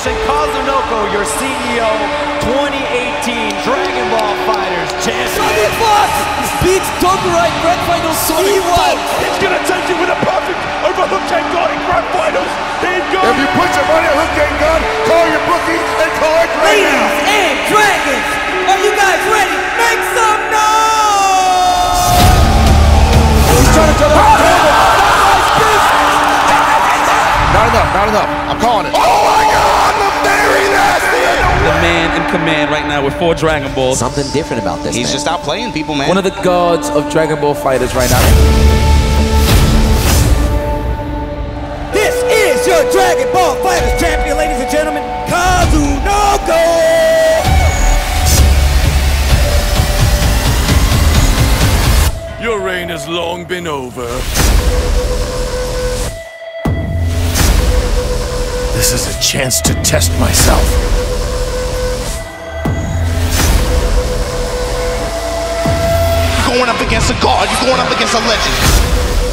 submission, Kazunoko, your CEO, 2018 Dragon Ball FighterZ champion. SonicFox beats Tokurai Grand Finals SonicFox. He's going to touch you with a perfect overhook and guard in Grand Finals. There you go. If you put your money on hook and guard, call your bookie and call it right now. Ladies and dragons, are you guys ready? Make some noise! He's trying to jump out the table. Not enough, not enough. I'm calling it. Oh my God, the very last hit! The man in command right now with 4 Dragon Balls. Something different about this. He's just out playing people, man. One of the gods of Dragon Ball FighterZ right now. This is your Dragon Ball FighterZ champion, ladies and gentlemen, Kazunoko! Your reign has long been over. This is a chance to test myself. You're going up against a god, you're going up against a legend.